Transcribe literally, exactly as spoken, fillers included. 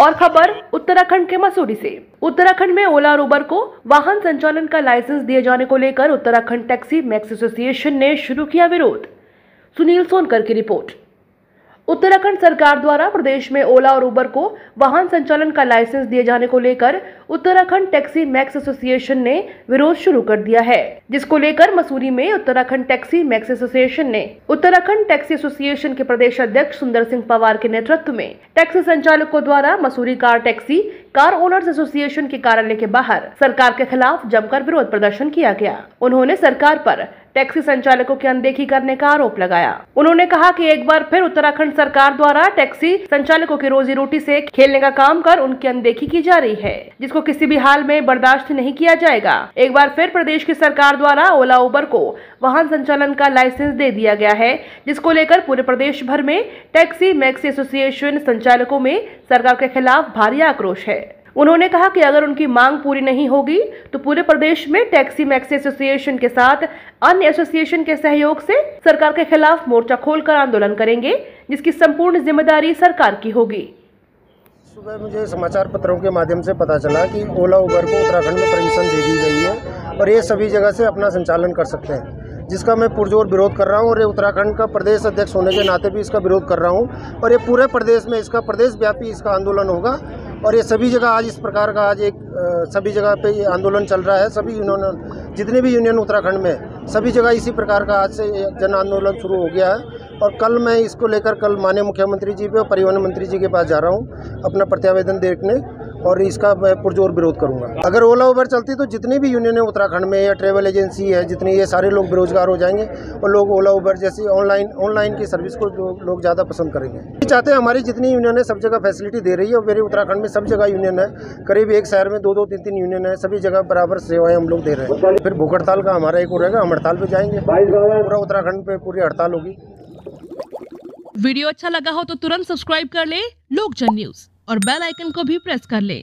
और खबर उत्तराखंड के मुस्सौरी से। उत्तराखंड में ओला और उबर को वाहन संचालन का लाइसेंस दिए जाने को लेकर उत्तराखंड टैक्सी मैक्स एसोसिएशन ने शुरू किया विरोध। सुनील सोनकर की रिपोर्ट। उत्तराखंड सरकार द्वारा प्रदेश में ओला और उबर को वाहन संचालन का लाइसेंस दिए जाने को लेकर उत्तराखंड टैक्सी मैक्स एसोसिएशन ने विरोध शुरू कर दिया है, जिसको लेकर मुस्सौरी में उत्तराखंड टैक्सी मैक्स एसोसिएशन ने उत्तराखंड टैक्सी एसोसिएशन के प्रदेश अध्यक्ष सुंदर सिंह पवार के नेतृत्व में टैक्सी संचालकों द्वारा Mussoorie car taxi car owners association के कार्यालय के बाहर सरकार के खिलाफ जमकर विरोध प्रदर्शन किया गया। उन्होंने सरकार पर टैक्सी संचालकों की अनदेखी करने का आरोप लगाया। उन्होंने कहा कि एक बार फिर उत्तराखंड सरकार द्वारा टैक्सी संचालकों की रोजी रोटी से खेलने का काम कर उनकी अनदेखी की जा रही है, जिसको किसी भी हाल में बर्दाश्त नहीं किया जाएगा। एक बार फिर प्रदेश की सरकार द्वारा ओला उबर को वाहन संचालन का लाइसेंस दे दिया गया है, जिसको लेकर पूरे प्रदेश भर में टैक्सी मैक्स एसोसिएशन संचालकों में सरकार के खिलाफ भारी आक्रोश है। उन्होंने कहा कि अगर उनकी मांग पूरी नहीं होगी तो पूरे प्रदेश में टैक्सी मैक्स एसोसिएशन के साथ अन्य एसोसिएशन के सहयोग से सरकार के खिलाफ मोर्चा खोलकर आंदोलन करेंगे, जिसकी संपूर्ण जिम्मेदारी सरकार की होगी। सुबह मुझे समाचार पत्रों के माध्यम से पता चला कि ओला उबर को उत्तराखंड में परमिशन दे दी गई है और ये सभी जगह से अपना संचालन कर सकते हैं, जिसका मैं पुरजोर विरोध कर रहा हूं। और ये उत्तराखंड का प्रदेश अध्यक्ष होने के नाते भी इसका विरोध कर रहा हूं और ये पूरे प्रदेश में इसका प्रदेश व्यापी इसका आंदोलन होगा। और ये सभी जगह आज इस प्रकार का आज एक सभी जगह पे ये आंदोलन चल रहा है। सभी यूनियन जितने भी यूनियन उत्तराखंड में सभी जगह इसी प्रकार का आज से जन आंदोलन शुरू हो गया है। और कल मैं इसको लेकर कल माननीय मुख्यमंत्री जी पे और परिवहन मंत्री जी के पास जा रहा हूँ अपना प्रत्यावेदन देखने और इसका मैं पुरजोर विरोध करूंगा। अगर ओला उबर चलती तो जितनी भी यूनियन है उत्तराखंड में या ट्रैवल एजेंसी है जितनी, ये सारे लोग बेरोजगार हो जाएंगे और लोग ओला उबर जैसी ऑनलाइन ऑनलाइन की सर्विस को लोग ज़्यादा पसंद करेंगे। चाहते हैं हमारी जितनी यूनियन है सब जगह फैसिलिटी दे रही है और मेरे उत्तराखंड में सब जगह यूनियन है, करीब एक शहर में दो दो तीन तीन यूनियन है, सभी जगह बराबर सेवाएँ हम लोग दे रहे हैं। फिर भूख हड़ताल का हमारा एक और रहेगा, हम हड़ताल पर जाएंगे, पूरा उत्तराखंड पर पूरी हड़ताल होगी। वीडियो अच्छा लगा हो तो तुरंत सब्सक्राइब कर ले लोकजन न्यूज और बेल आइकन को भी प्रेस कर ले।